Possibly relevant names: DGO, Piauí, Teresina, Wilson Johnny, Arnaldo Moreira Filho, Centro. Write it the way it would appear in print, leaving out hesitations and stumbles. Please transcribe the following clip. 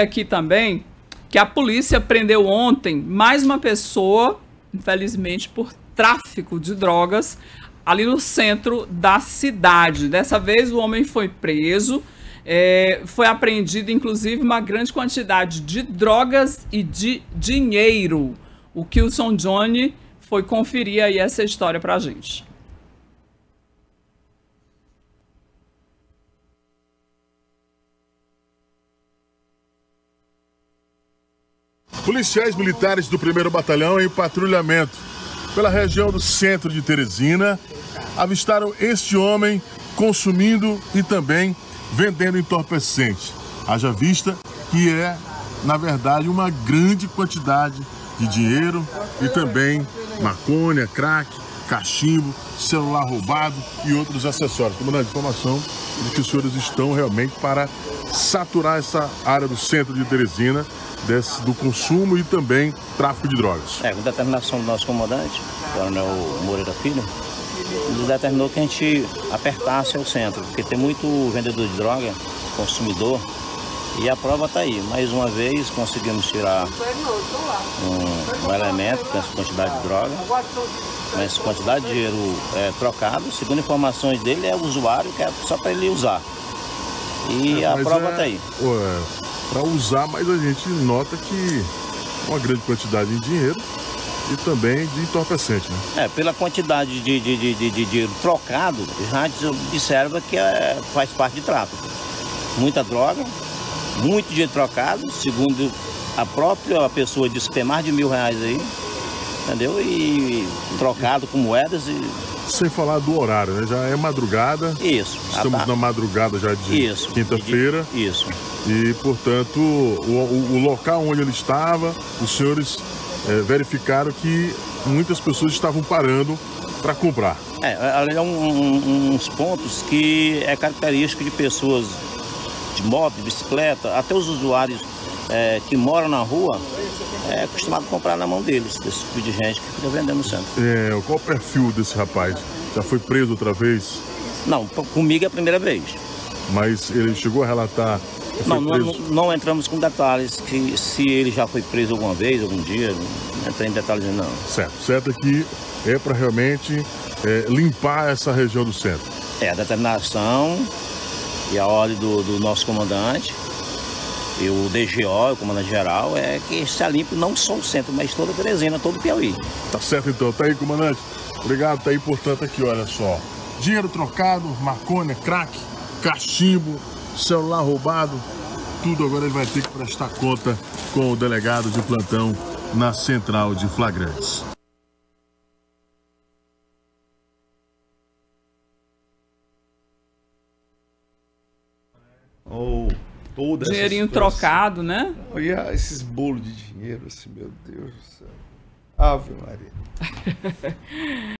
Aqui também que a polícia prendeu ontem mais uma pessoa, infelizmente, por tráfico de drogas ali no centro da cidade. Dessa vez o homem foi preso, foi apreendido inclusive uma grande quantidade de drogas e de dinheiro. O Wilson Johnny foi conferir aí essa história pra gente. Policiais militares do 1º Batalhão em patrulhamento pela região do centro de Teresina avistaram este homem consumindo e também vendendo entorpecente. Haja vista que é, na verdade, uma grande quantidade de dinheiro e também maconha, crack, cachimbo, celular roubado e outros acessórios. Comandante, informação de que os senhores estão realmente para saturar essa área do centro de Teresina do consumo e também tráfico de drogas. Com determinação do nosso comandante, o Arnaldo Moreira Filho, ele determinou que a gente apertasse o centro, porque tem muito vendedor de droga, consumidor, e a prova está aí. Mais uma vez conseguimos tirar um elemento com essa quantidade de droga, com essa quantidade de dinheiro trocado. Segundo informações dele, é o usuário que é só para ele usar. E a prova está aí. Para usar, mas a gente nota que uma grande quantidade de dinheiro e também de entorpecente, né? Pela quantidade de dinheiro trocado, já se observa que faz parte de tráfico. Muita droga, muito dinheiro trocado, segundo a própria pessoa disse que tem mais de R$1.000 aí, entendeu? E trocado com moedas e... Sem falar do horário, né? Já é madrugada. Isso. Estamos na madrugada já de quinta-feira. Isso. E, portanto, o local onde ele estava, os senhores verificaram que muitas pessoas estavam parando para comprar. Ali há uns pontos que é característico de pessoas de moto, de bicicleta, até os usuários que moram na rua, acostumado a comprar na mão deles, desse tipo de gente que fica vendendo no centro. Qual o perfil desse rapaz? Já foi preso outra vez? Não, comigo é a primeira vez. Mas ele chegou a relatar... Não entramos com detalhes, que se ele já foi preso alguma vez, algum dia, não entra em detalhes não. Certo é que é para realmente limpar essa região do centro. A determinação e a ordem do nosso comandante, e o DGO, o comandante-geral, é que está limpo não só o centro, mas toda Teresina, todo o Piauí. Tá certo então, tá aí, comandante. Obrigado, tá aí, portanto, aqui, olha só. Dinheiro trocado, maconha, crack, cachimbo, celular roubado, tudo agora ele vai ter que prestar conta com o delegado de plantão na central de flagrantes. Dinheirinho trocado, né? E esses bolos de dinheiro, assim, meu Deus do céu. Ave Maria.